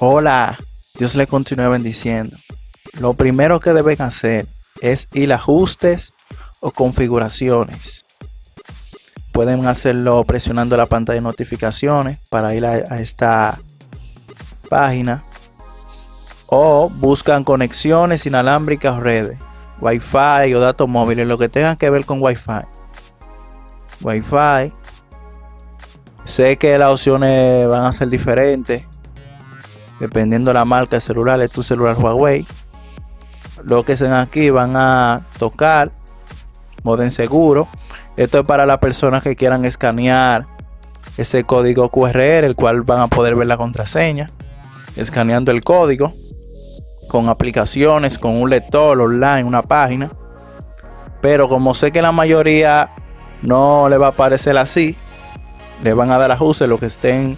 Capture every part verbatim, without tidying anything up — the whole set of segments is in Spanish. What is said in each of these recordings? Hola, Dios le continúe bendiciendo. Lo primero que deben hacer es ir a ajustes o configuraciones. Pueden hacerlo presionando la pantalla de notificaciones para ir a, a esta página. O buscan conexiones inalámbricas o redes, Wi-Fi o datos móviles, lo que tengan que ver con Wi-Fi. Wi-Fi. Sé que las opciones van a ser diferentes dependiendo de la marca de celular. Es tu celular Huawei. Lo que estén aquí van a tocar Módem seguro. Esto es para las personas que quieran escanear ese código Q R, el cual van a poder ver la contraseña escaneando el código con aplicaciones, con un lector online, una página. Pero como sé que la mayoría no le va a aparecer así, le van a dar ajustes, lo que estén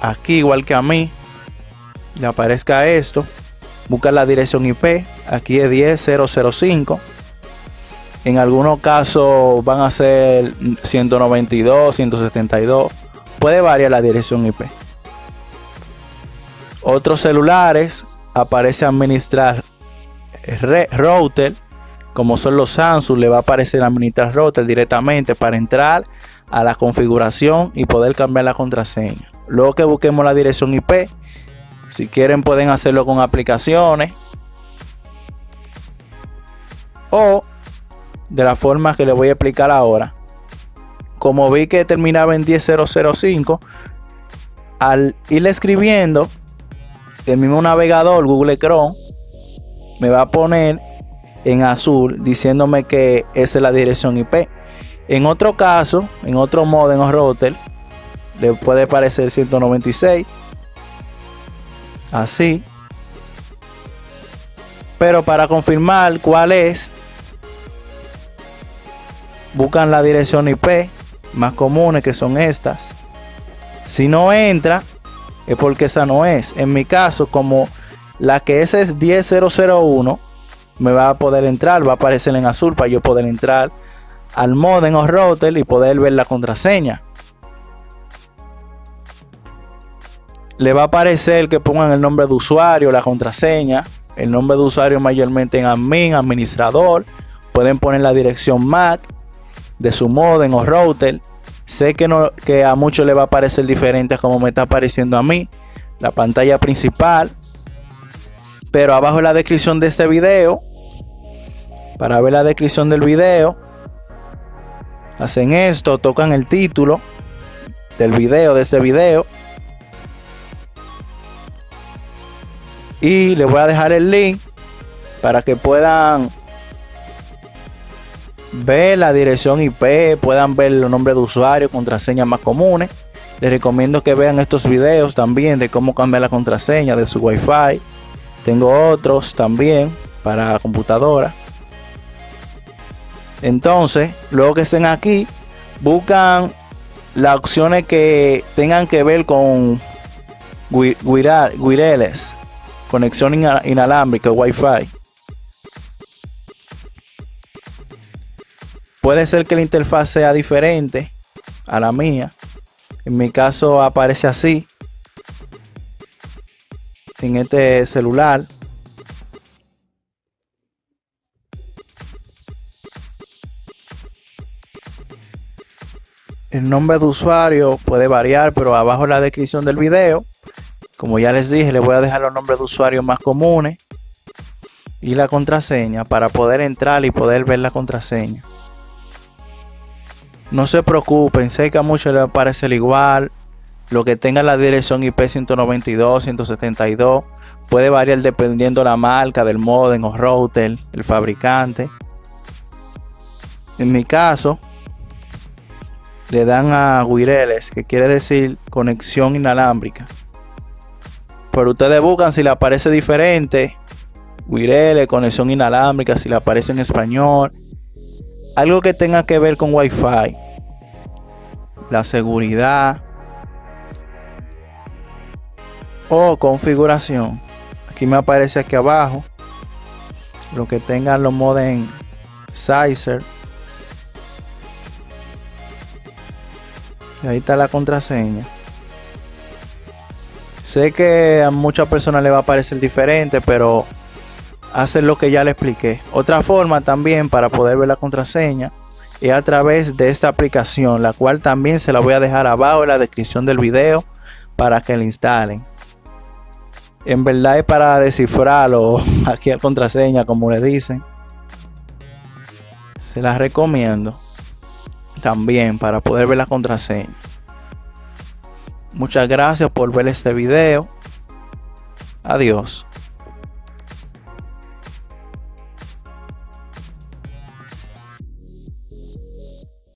aquí, igual que a mí le aparezca esto. Busca la dirección I P, aquí es diez punto cero punto cero punto cinco. En algunos casos van a ser ciento noventa y dos, ciento setenta y dos. Puede variar la dirección I P. Otros celulares aparece administrar router, como son los Samsung, le va a aparecer administrar router directamente para entrar a la configuración y poder cambiar la contraseña. Luego que busquemos la dirección I P, si quieren pueden hacerlo con aplicaciones o de la forma que les voy a explicar ahora. Como vi que terminaba en diez punto cero punto cero punto cinco, al ir escribiendo el mismo navegador Google Chrome me va a poner en azul diciéndome que esa es la dirección I P. En otro caso, en otro módem o router, le puede aparecer ciento noventa y seis, así. Pero para confirmar cuál es, buscan la dirección I P más comunes, que son estas. Si no entra, es porque esa no es. En mi caso, como la que esa es diez punto cero punto cero punto uno, me va a poder entrar, va a aparecer en azul para yo poder entrar al módem o router y poder ver la contraseña. Le va a aparecer que pongan el nombre de usuario, la contraseña. El nombre de usuario mayormente en admin, administrador. Pueden poner la dirección M A C de su módem o router. Sé que, no, que a muchos les va a parecer diferente como me está apareciendo a mí, la pantalla principal. Pero abajo en la descripción de este video, para ver la descripción del video, hacen esto, tocan el título del video, de este video. Y les voy a dejar el link para que puedan ver la dirección I P, puedan ver los nombres de usuario, contraseñas más comunes. Les recomiendo que vean estos videos también de cómo cambiar la contraseña de su Wi-Fi. Tengo otros también para computadora. Entonces, luego que estén aquí, buscan las opciones que tengan que ver con W I R L, conexión inalámbrica, Wi-Fi. Puede ser que la interfaz sea diferente a la mía. En mi caso aparece así en este celular. El nombre de usuario puede variar, pero abajo en la descripción del video, como ya les dije, les voy a dejar los nombres de usuario más comunes y la contraseña para poder entrar y poder ver la contraseña. No se preocupen, sé que a muchos les parece igual. Lo que tenga la dirección I P ciento noventa y dos, ciento setenta y dos puede variar dependiendo la marca del módem o router, el fabricante. En mi caso, le dan a W I R L, que quiere decir conexión inalámbrica. Pero ustedes buscan si le aparece diferente, W I R L, conexión inalámbrica, si le aparece en español, algo que tenga que ver con Wi-Fi, la seguridad o configuración. Aquí me aparece aquí abajo lo que tengan los módem Sizer. Ahí está la contraseña. Sé que a muchas personas les va a parecer diferente, pero hacen lo que ya le expliqué. Otra forma también para poder ver la contraseña es a través de esta aplicación, la cual también se la voy a dejar abajo en la descripción del video para que la instalen. En verdad es para descifrarlo, aquí la contraseña, como le dicen. Se las recomiendo también para poder ver la contraseña. Muchas gracias por ver este video. Adiós.